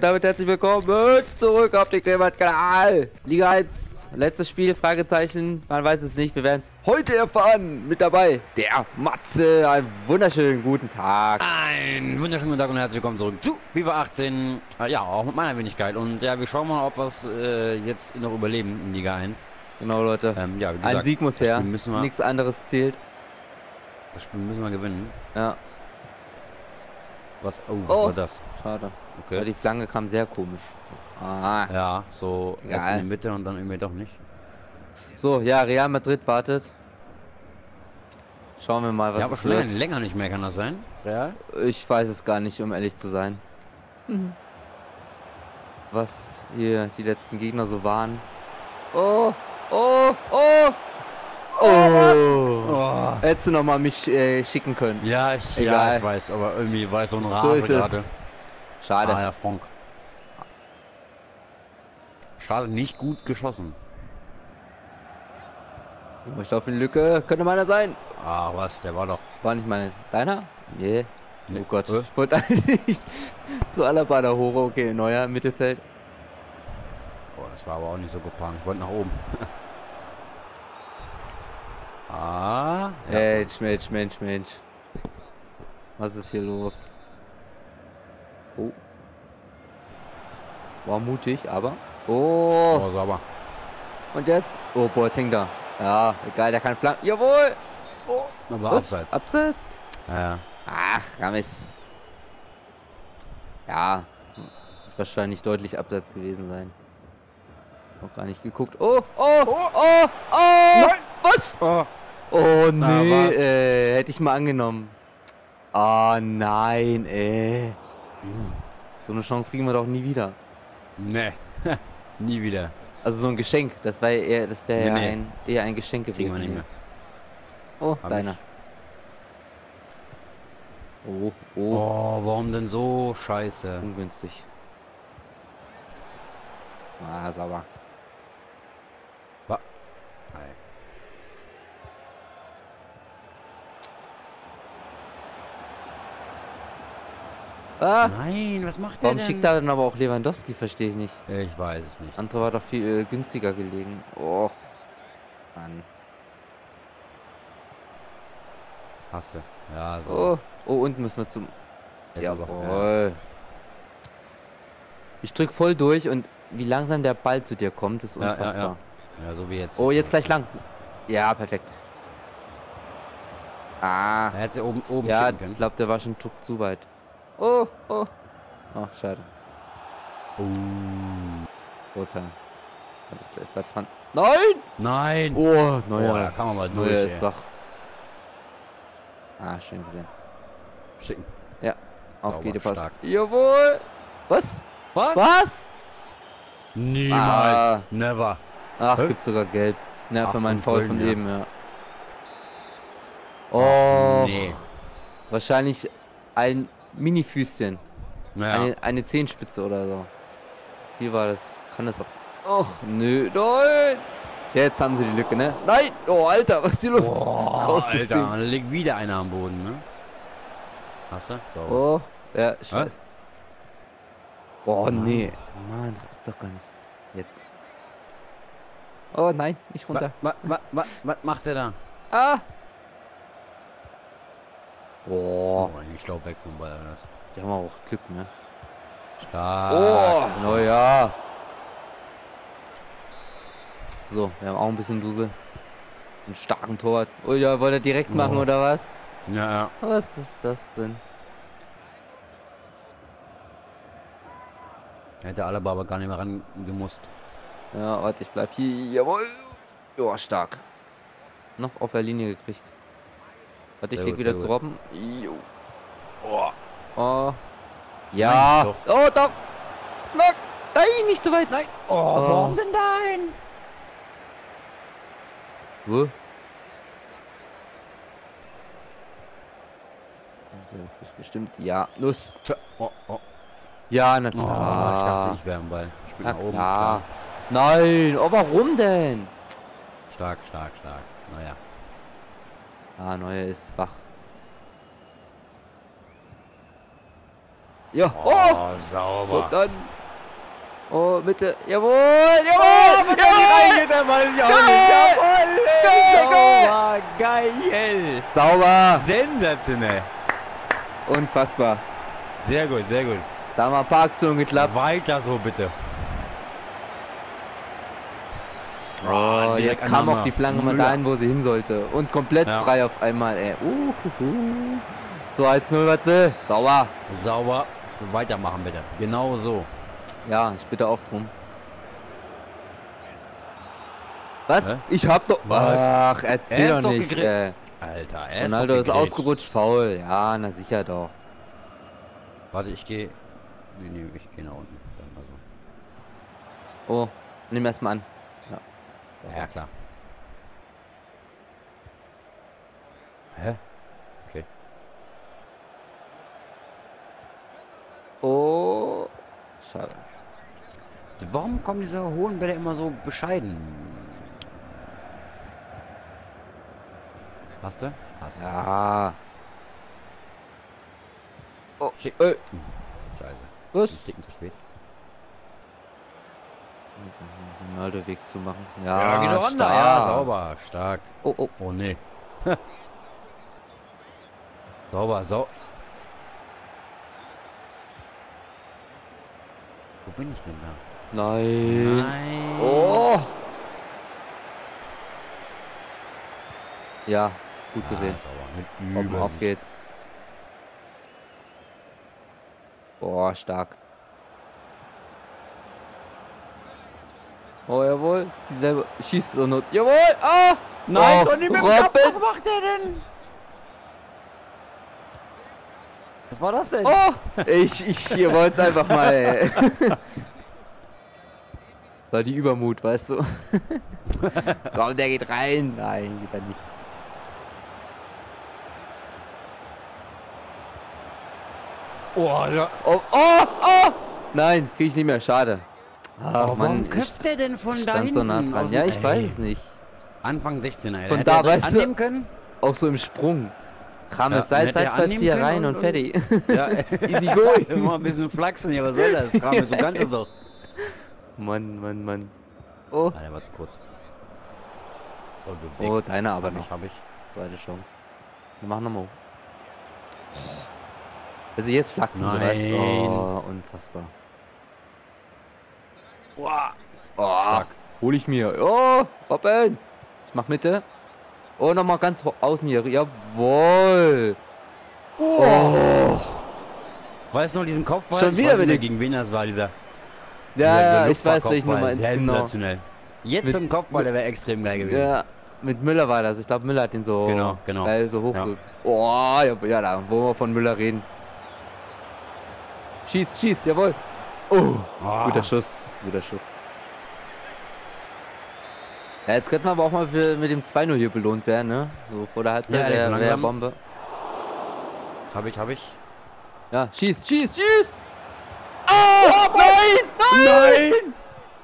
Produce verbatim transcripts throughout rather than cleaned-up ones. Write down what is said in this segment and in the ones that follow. und damit herzlich willkommen zurück auf den Klematt-Kanal. Liga eins, letztes Spiel, Fragezeichen, man weiß es nicht, wir werden es heute erfahren. Mit dabei der Matze, einen wunderschönen guten Tag. Einen wunderschönen guten Tag und herzlich willkommen zurück zu FIFA achtzehn, ja, auch mit meiner Wenigkeit. Und ja, wir schauen mal, ob wir es äh, jetzt noch überleben in Liga eins. Genau, Leute, ähm, ja, wie gesagt, ein Sieg muss her, müssen wir, nichts anderes zählt. Das Spiel müssen wir gewinnen. Ja. Was, oh, was oh, war das? Schade. Okay. Ja, die Flanke kam sehr komisch. Ah. Ja, so ja. Erst in der Mitte und dann irgendwie doch nicht. So, ja, Real Madrid wartet. Schauen wir mal, was ja, aber schon länger, länger nicht mehr, kann das sein? Real? Ich weiß es gar nicht, um ehrlich zu sein. Mhm. Was hier die letzten Gegner so waren. Oh, oh, oh! Oh, oh. Hättest du noch mal mich äh, schicken können. Ja ich, ja, ich weiß, aber irgendwie war so ein Rahmen gerade. Schade. Ah, ja, Frank. Schade, nicht gut geschossen. Ich glaube, eine Lücke könnte meiner sein. Ah, was, der war doch. War nicht meine. Deiner? Nee. nee. Oh Gott. Äh? Ich wollte eigentlich zu Alaba da hoch. Okay, neuer im Mittelfeld. Oh, das war aber auch nicht so geplant. Ich wollte nach oben. Ah, Mensch, Mensch, Mensch, Mensch. Was ist hier los? Oh. War mutig, aber. Oh. Oh, sauber. Und jetzt? Oh, Boateng da. Ja, egal, der kann flanken. Jawohl! Oh. Aber abseits. Abseits? Ja. Ach, Ramis. Ja. Wird wahrscheinlich deutlich abseits gewesen sein. Noch gar nicht geguckt. Oh, oh, oh, oh, oh! Nein! Was? Oh. Oh nee, Na, äh, hätte ich mal angenommen. Ah oh, nein, ey. Mm. So eine Chance kriegen wir doch nie wieder. Nee, nie wieder. Also so ein Geschenk, das wäre eher, das wäre nee, ja nee. Ein, eher ein Geschenk gewesen. Nicht mehr. Oh, Hab deiner. Oh, oh. Oh, warum denn so scheiße? Ungünstig. Ah, sauber. Ba Nein. Ah. Nein, was macht der denn? Warum schickt er dann aber auch Lewandowski, verstehe ich nicht. Ich weiß es nicht. Andere war doch viel äh, günstiger gelegen. Oh, Mann. Hast du. Ja, so. Oh, oh, und müssen wir zum... Jawohl. Ja. Ich drück voll durch und wie langsam der Ball zu dir kommt, ist unfassbar. Ja, ja, ja. Ja, so wie jetzt. Oh, jetzt gleich lang. Ja, perfekt. Ah. Er hat sie oben, oben ja, schicken können. Ich glaube, der war schon zu weit. Oh, oh. Ach, schade. Oh. Roter. Hat es gleich bei dran. Nein! Nein! Oh, neuer. Oh, da kann man mal durch. Neuer ist wach. Ah, schön gesehen. Schicken. Ja. Auf Sauber, jede Pass. Stark. Jawohl! Was? Was? Was? Niemals. Ah. Never. Ach, Hä? Gibt sogar Geld. Na, für meinen Foul von eben, ja. Oh. Nee. Wahrscheinlich ein Mini-Füßchen. Naja. Eine, eine Zehenspitze oder so. Wie war das? Kann das doch. Och, nö, nein. Jetzt haben sie die Lücke, ne? Nein! Oh, Alter, was ist hier los? Oh, Alter, da liegt wieder einer am Boden, ne? Hast du? So. Oh, ja, scheiße. Oh, oh, nee. Mann, das gibt's doch gar nicht. Jetzt. Oh, nein, nicht runter. Was wa, wa, wa, macht der da? Ah! Oh, ich glaube weg vom Ball. Das. Die haben auch Glück, ne? Stark. Oh, naja. So, wir haben auch ein bisschen Dusel. Einen starken Torwart. Oh ja, wollte er direkt machen, oh. Oder was? Ja, ja. Was ist das denn? Hätte Alaba aber gar nicht mehr ran gemusst. Ja, warte, ich bleib hier. Jawohl. Ja, stark. Noch auf der Linie gekriegt. Warte, ich leg wieder zu Robben. Jo. Oh. Oh. Ja. Nein, doch. Oh, doch. Nein, nein, nicht so weit. Nein. Oh, oh. Warum denn nein? Wo? Bestimmt. Ja. Los. Oh, oh. Ja, natürlich. Oh, ich dachte, ich wäre am Ball. Ich bin nach oben. Klar. Nein. Oh, warum denn? Stark, stark, stark. Naja. Ah, Neuer ist wach. Ja. Oh, oh sauber. Und dann. Oh, bitte. Jawohl. Jawohl. Oh, jawohl. Der Ball ist ja auch nicht. Jawohl. Geil. Geil. Sauber. Sensationell. Unfassbar. Sehr gut, sehr gut. Da haben wir ein paar Aktionen geklappt. Weiter so, bitte. Oh, oh, jetzt kam auch die Flanke mal dahin, wo sie hin sollte. Und komplett ja. frei auf einmal, ey. Uh, uh, uh. So, eins null, Watze. Sauber. Sauber. Weitermachen, bitte. Genau so. Ja, ich bitte auch drum. Was? Hä? Ich hab doch... Was? Ach, erzähl er doch nicht, äh. Alter, er ist Ronaldo ist ausgerutscht, faul. Ja, na sicher doch. Warte, ich gehe... Nee, nee, ich gehe nach unten. Dann mal so. Oh, nimm erstmal an. Ja, klar. Hä? Okay. Oh. Schade. Warum kommen diese hohen Bälle immer so bescheiden? Hast du? Hast du. Ja. Oh, shit. Äh. Scheiße. Was? Ein Ticken zu spät. Ronaldo Weg zu machen. Ja, ja, genau, ja, sauber, stark. Oh, oh, oh, nee. Sauber, sau. Wo bin ich denn da? Nein. Nein. Oh. Ja, gut ja, gesehen. Sauber. Mit auf geht's. Boah, stark. Oh, jawohl. Sie selber schießt so not. Jawohl! Ah! Nein, oh, und nicht mit dem Kopf. Was macht der denn? Was war das denn? Oh! ich ich hier wollte es einfach mal. Ey. War die Übermut, weißt du? Komm, der geht rein. Nein, geht er nicht. Oh, ja. Oh, oh, oh! Nein, krieg ich nicht mehr. Schade. Ach, oh, warum köpft der denn von da hinten? So nah ja, ich ey. weiß es nicht. Anfang sechzehner. Von da, weißt du, können? Auch so im Sprung. Kram es ja, Salz hier rein und, und fertig. Ja, easy go. Immer ein bisschen flachsen hier, was soll das? Kram ist so ganzes doch. Mann, Mann, Mann. Oh. Nein, der war zu kurz. So, oh, deiner aber noch. Hab ich. Zweite Chance. Wir machen nochmal. Also jetzt flachsen, weißt du? Oh, unfassbar. Wow. Oh, stark. Hol ich mir. Oh, open. Ich mach Mitte. Oh, nochmal ganz außen hier. Jawohl. Oh. Oh. Weißt du noch diesen Kopfball? Schon wieder, wieder gegen wen das war, dieser. Ja, dieser, dieser ich weiß nicht nochmal. Sensationell. Genau. Jetzt mit, zum Kopfball, der wäre extrem geil gewesen. Ja, mit Müller war das. Ich glaube, Müller hat den so, genau, genau. Geil, so hoch. Ja. Oh, ja, ja, da wollen wir von Müller reden. Schießt, schießt, jawohl. Oh, oh, guter Schuss, guter Schuss. Ja, jetzt könnten wir aber auch mal für, mit dem zwei null hier belohnt werden, ne? So vor der Halbzeit, ja, der, so der Bombe. Hab ich, hab ich. Ja, schießt, schießt, schießt! Oh, oh nein, nein, nein! Nein!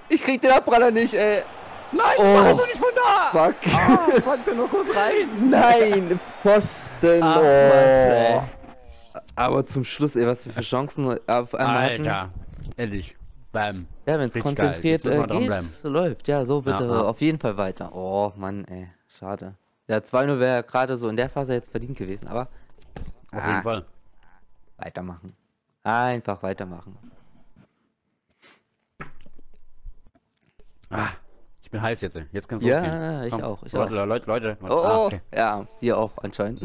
Ich krieg den Abpraller nicht, ey. Nein, oh, mach doch nicht von da! Fuck! Oh, ich pack den nur kurz rein! Nein, Pfosten! Ach, oh. Aber zum Schluss, ey, was wir für Chancen auf einmal hatten. Alter! Ehrlich, bleiben. Ja, wenn es konzentriert äh, geht, läuft. Ja, so bitte ja, ja. auf jeden Fall weiter. Oh Mann, ey, schade. Ja, zwei null wäre gerade so in der Phase jetzt verdient gewesen, aber... Auf ah, jeden Fall. Weitermachen. Einfach weitermachen. Ah, ich bin heiß jetzt, ey. Jetzt kannst du losgehen. Ja, ich auch, ich auch. Leute, Leute. Oh, ah, okay. Ja, die auch anscheinend.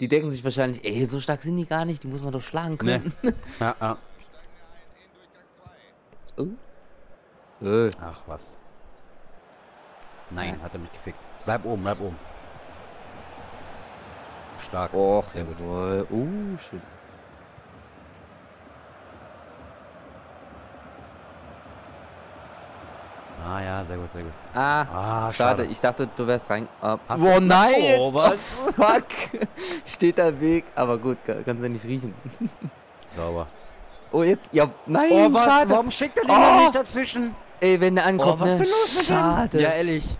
Die denken sich wahrscheinlich, ey, so stark sind die gar nicht, die muss man doch schlagen können. Nee. Ja, ja. Oh. Äh. Ach was. Nein, hat er mich gefickt. Bleib oben, bleib oben. Stark. Och, sehr gut. Oh, uh, schön. Ah ja, sehr gut, sehr gut. Ah, ah schade. schade. Ich dachte, du wärst rein. Ah, oh nein! Oh, was? Oh, fuck! Steht da im Weg, aber gut, kannst du nicht riechen. Sauber. Oh, jetzt, ja, nein, oh, was? Schade. Warum schickt er den oh. nicht dazwischen? Ey, wenn der ankommt, oh, was ne? ist denn los mit schade. Dem? Ja, ehrlich.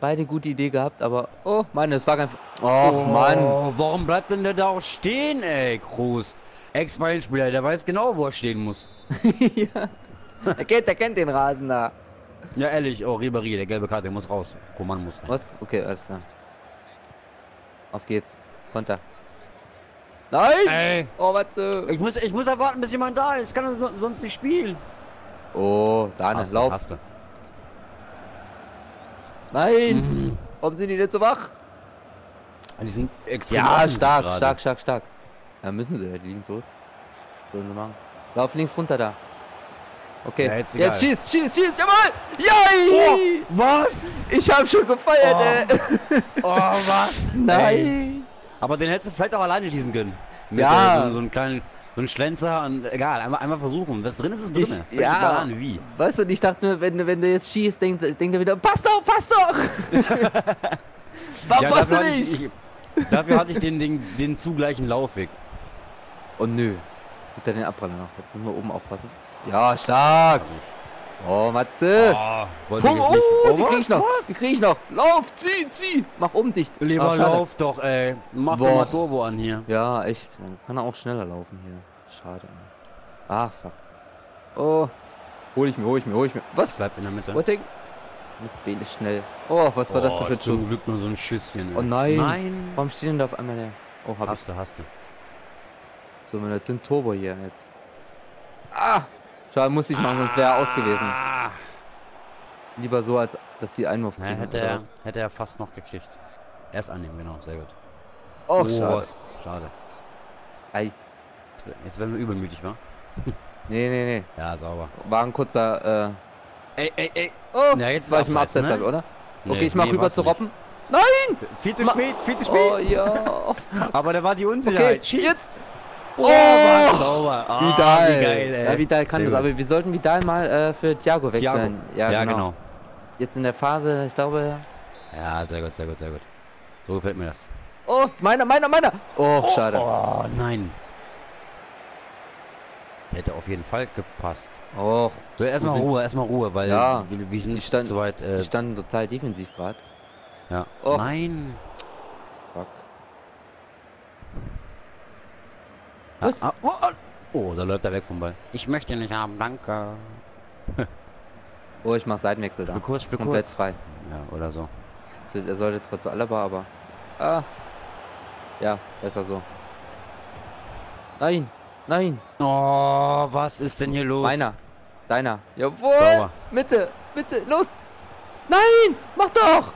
Beide gute Idee gehabt, aber... Oh, Mann, das war kein... Och, oh, Mann. Warum bleibt denn der da auch stehen, ey, Kroos? Ex-Bayern-Spieler, der weiß genau, wo er stehen muss. Ja. Er kennt, der kennt den Rasen da. Ja, ehrlich, oh, Ribéry, der gelbe Karte, der muss raus. Koman muss rein. Was? Okay, alles klar. Auf geht's. Konter. Nein! Ey. Oh, was? Äh... Ich muss, ich muss erwarten, bis jemand da ist. Ich kann sonst nicht spielen. Oh, Sahne, hast Lauf. Hast du. Nein! Mhm. Warum sind die nicht so wach? Die sind extrem ja, stark, sind stark, stark, stark. Ja, müssen sie ja, die liegen zurück. Sollen sie machen. Lauf links runter da. Okay, ja, jetzt, jetzt schießt, schießt, schießt, jawohl! Jai! Oh, was? Ich hab schon gefeiert, oh. Ey. Oh, was? Nein! Aber den hättest du vielleicht auch alleine schießen können. Mit ja. so, so einen kleinen, so einen Schlenzer und egal, einmal, einmal versuchen. Was drin ist, ist drin. Ich, Fällt ja. Mal an, wie. Weißt du, und ich dachte nur, wenn, wenn du jetzt schießt, denkt denk er wieder, passt doch, passt doch! Warum ja, passt du nicht? Ich, ich, dafür hatte ich den, den, den zugleichen Laufweg. Oh nö. Gibt er den Abpraller noch? Jetzt müssen wir oben aufpassen. Ja, stark! Oh, Matze! Oh, oh, oh, die krieg ich noch! Die krieg ich noch! Lauf, zieh, zieh! Mach um dich! Lieber lauf doch, ey! Mach doch mal Turbo an hier! Ja, echt. Man kann auch schneller laufen hier. Schade. Ey. Ah, fuck. Oh. Hol ich mir, hol ich mir, hol ich mir. Was? Bleib in der Mitte. Boateng. Mist, ist schnell. Oh, was war oh, das denn für ein Schuss? Zum Glück nur so ein Schüsschen. Ey. Oh nein! Nein! Warum steht denn da auf einmal der? Oh, hab hast ich. du, hast du. So, wir sind Turbo hier jetzt. Ah! Schade, muss ich machen, sonst wäre er aus gewesen. Lieber so, als dass sie Einwurf kriegen. Ja, hätte, er, hätte er fast noch gekriegt. Erst annehmen, genau, sehr gut. Oh, oh schade. schade. Ei. Jetzt werden wir übermütig, wa? Nee, nee, nee. Ja, sauber. War ein kurzer, äh... Ey, ey, ey. Oh, ja, jetzt war ich mal abseits, ne? Oder? Nee, okay, ich mach nee, rüber zu Robben. Nein! Viel zu spät, viel zu spät. Oh, ja. Aber da war die Unsicherheit. Okay, schieß! Jetzt. Oh, oh, sauber. Oh, Vidal. Wie geil, ey. Ja, Vidal kann Sehr das, gut. aber wir sollten Vidal mal äh, für Thiago wechseln. Thiago. Ja, ja genau. genau. Jetzt in der Phase, ich glaube... Ja, sehr gut, sehr gut, sehr gut. So gefällt mir das. Oh, meiner, meiner, meiner. Oh, oh schade. Oh, nein. Hätte auf jeden Fall gepasst. Oh. So, erstmal Ruhe, erstmal Ruhe, weil ja, wir, wir sind die stand, zu weit... Äh, die standen total defensiv gerade. Ja. Oh. Nein. Fuck. Ah, ah, oh, oh. oh, da läuft er weg vom Ball. Ich möchte ihn nicht haben, danke. Oh, ich mach Seitenwechsel da. Für kurz, für komplett kurz. frei. Ja, oder so. Er sollte zwar zu Alaba, aber... Ah. Ja, besser so. Nein, nein. Oh, was ist denn hier los? Meiner, deiner. Jawohl, Sauber. Mitte, bitte, los. Nein, mach doch.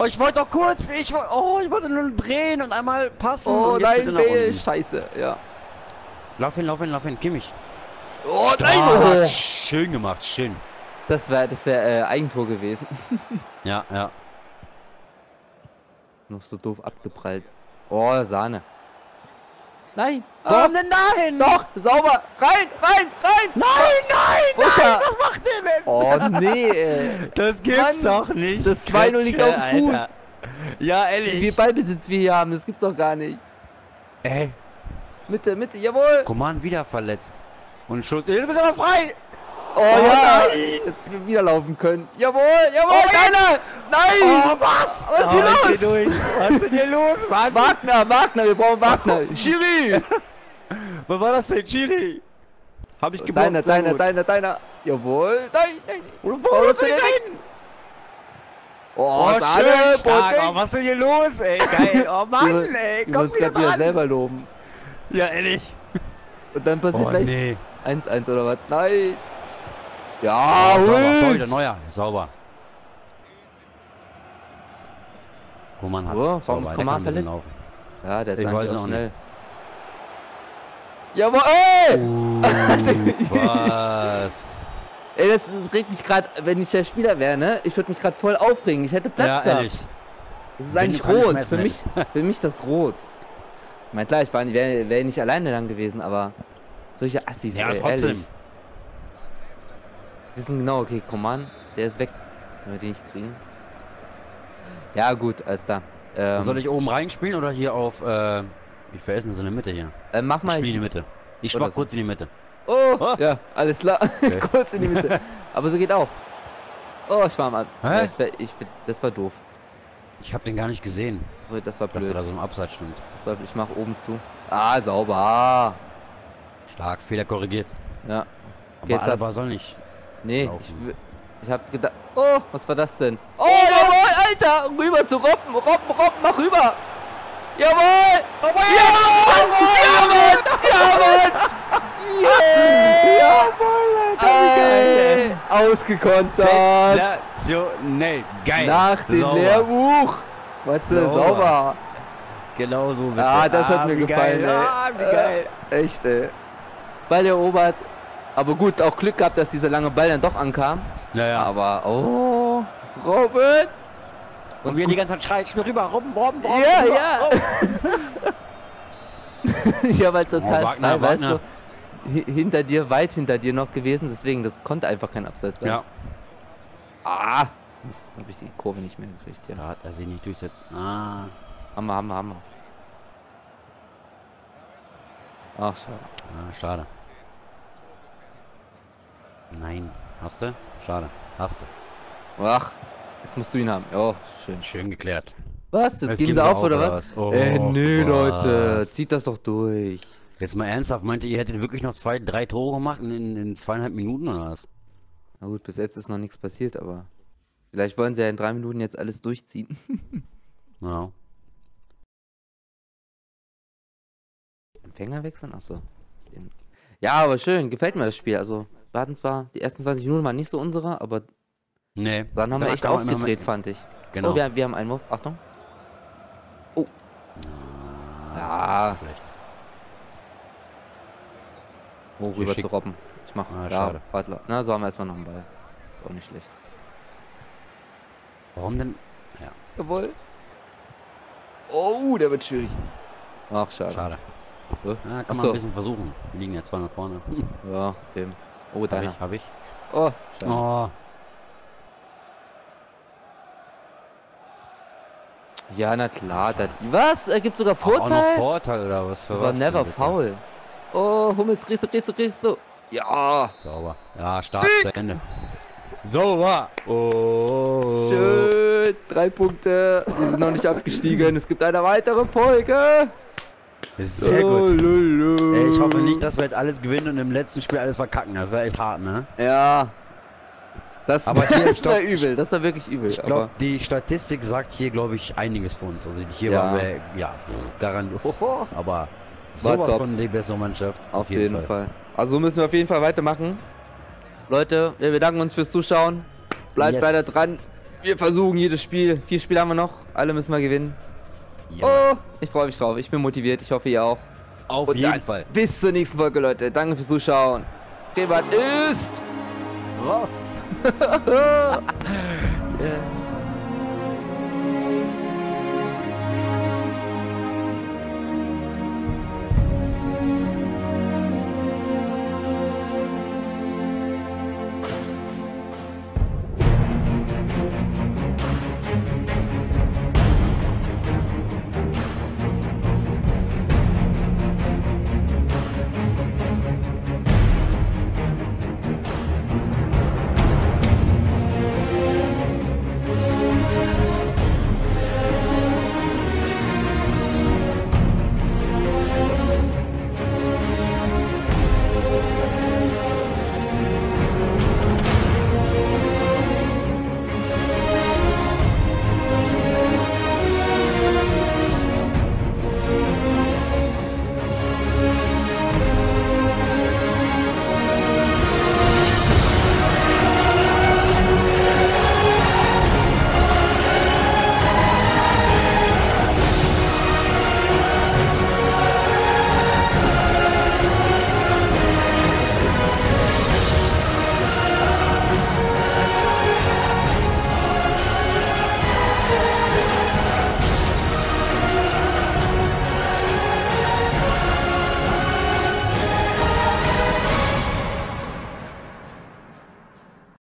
Oh, ich wollte doch kurz, ich wollte... Oh, ich wollte nur drehen und einmal passen. Oh, und nein, nee, scheiße, ja. Lauf hin, lauf hin, lauf hin, Kimmich. Oh, nein! Oh. Schön gemacht, schön. Das wäre das wär, äh, Eigentor gewesen. Ja, ja. Noch so doof abgeprallt. Oh, Sahne. Nein! Warum ah. denn dahin? Doch, sauber! Rein, rein, rein! Nein, nein, Butter. nein! Was macht der denn? Oh, nee, ey. Das gibt's Mann, doch nicht. Das zwei null liegt auf dem Fuß. Alter. Ja, ehrlich. Wie viel Ballbesitz wir hier haben, das gibt's doch gar nicht. Ey. Mitte, Mitte, jawohl! Coman wieder verletzt. Und Schuss. Jetzt bist du aber frei! Oh, oh ja! Nein. Jetzt wieder laufen können. Jawohl, jawohl! Oh, nein! Nein! Oh, was? Was ist hier oh, los? Durch. Was ist denn hier los, Mann? Wagner, Wagner, wir brauchen Wagner! Schiri! Was war das denn, Schiri? Hab ich geblockt. Deiner, deiner, deiner, deiner! Jawohl! Nein, nein! Oder wo läufst du denn hin? Oh, oh schön stark! Oh, was ist denn hier los, ey? Geil! Oh Mann, ey! Komm wieder dran! Ja selber loben. Ja, ehrlich. Und dann passiert oh, gleich eins eins nee. oder was? Nein. Ja, oh, sauber. Toll, der Neuer. Sauber. Coman hat. Oh, sauber. Der kann ein bisschen laufen. Ja, der ist ich weiß auch schnell. Nicht. Jawohl, ey! Uh, was? Ey, das, das regt mich gerade, wenn ich der Spieler wäre, ne? Ich würde mich gerade voll aufregen. Ich hätte Platz ja, gehabt. Ehrlich. Das ist wenn eigentlich rot. Für mich, für mich das rot. Ich meine, klar, ich wäre wär nicht alleine dann gewesen, aber solche Assis, ja, ey, trotzdem. Ehrlich. Wir wissen genau, okay, Coman, der ist weg, wenn wir den nicht kriegen. Ja, gut, alles da. Ähm, Soll ich oben reinspielen oder hier auf, äh, ich veresse so eine Mitte hier? Äh, mach mal. Ich spiele in die Mitte. Ich schmach so. kurz in die Mitte. Oh, oh. Ja, alles klar, okay. Kurz in die Mitte. Aber so geht auch. Oh, ich war mal. Hä? Ja, ich, ich, das war doof. Ich habe den gar nicht gesehen. Das war blöd. Dass er da so im Abseits stimmt. Das war, ich mache oben zu. Ah, sauber. Stark, Fehler korrigiert. Ja. Aber Alaba soll nicht. Nee, ich, ich hab gedacht. Oh, was war das denn? Oh, oh jawohl, Alter! Rüber zu Robben, Robben, Robben, mach rüber! Jawohl! Oh, jawohl! Jawohl! Jawohl! Jawohl! Yeah. Jawohl, Alter! Ausgekontert! Sensationell! Geil! Nach dem sauber. Lehrbuch! Was sauber. sauber! Genau so. Bitte. Ah, das hat ah, mir gefallen, geil. Ey. Ah, wie geil! Äh, echt, ey. Ball erobert. Aber gut, auch Glück gehabt, dass dieser lange Ball dann doch ankam. Naja. Aber, oh, Robin! Und, und wir die ganze Zeit schreien, schnell rüber, Robben, Robben, Robben, ja, rüber, ja. Robben. Ich habe halt total, oh, Wagner, Wagner. Weißt du, hinter dir, weit hinter dir noch gewesen, deswegen, das konnte einfach kein Abseits sein. Ja. Ah, jetzt habe ich die Kurve nicht mehr gekriegt, ja. Da hat er sich nicht durchsetzt. Ah. Hammer, Hammer, Hammer. Ach, schade. Ah, schade. Nein, hast du? Schade, hast du. Ach, jetzt musst du ihn haben. Oh, schön. Schön geklärt. Was? Jetzt geben sie auf, auf oder was? was? Oh, Ey, nö, was? Leute, zieht das doch durch. Jetzt mal ernsthaft, meint ihr, ihr hättet wirklich noch zwei, drei Tore gemacht in, in zweieinhalb Minuten oder was? Na gut, bis jetzt ist noch nichts passiert, aber vielleicht wollen sie ja in drei Minuten jetzt alles durchziehen. Genau. Empfänger wechseln? Achso. Ja, aber schön, gefällt mir das Spiel, also. Wir hatten zwar die ersten zwanzig Minuten mal nicht so unsere, aber nee, dann haben wir echt aufgedreht, fand ich. Genau. Oh, wir, wir haben einen Wurf. Achtung. Oh. Ah. Schlecht. Oh, rüber zu Robben. Ich mache. Ah, schade. Ja, na, so haben wir erstmal noch einen Ball. Ist auch nicht schlecht. Warum denn? Ja. Jawohl. Oh, der wird schwierig. Ach, schade. Schade. Ja, kann Ach man so. ein bisschen versuchen. Wir liegen ja zwei nach vorne. Hm. Ja, eben. Oh, da habe ich, hab ich. Oh, schade. Oh. Ja, na klar. Das, was? Er gibt sogar Vorteil? Auch noch Vorteil oder was? Für das war was never foul. Oh, Hummels, kriegst du, kriegst du, kriegst du. Ja. Sauber. Ja, stark Sieg. Zu Ende. Sauber. Oh. Schön. Drei Punkte. Wir sind noch nicht abgestiegen. Es gibt eine weitere Folge. Sehr gut. Ey, ich hoffe nicht, dass wir jetzt alles gewinnen und im letzten Spiel alles verkacken. Das wäre echt hart, ne? Ja. Das, aber hier, das war übel. Das war wirklich übel. Ich glaube, die Statistik sagt hier, glaube ich, einiges von uns. Also hier ja. waren wir, ja, garantiert. Aber sowas von die bessere Mannschaft. Auf jeden, jeden Fall. Fall. Also müssen wir auf jeden Fall weitermachen. Leute, wir bedanken uns fürs Zuschauen. Bleibt yes. weiter dran. Wir versuchen jedes Spiel. Vier Spiele haben wir noch. Alle müssen wir gewinnen. Ja. Oh, ich freue mich drauf. Ich bin motiviert. Ich hoffe, ihr auch. Auf Und jeden Fall. Bis zur nächsten Folge, Leute. Danke fürs Zuschauen. Klematt ist raus. Yeah.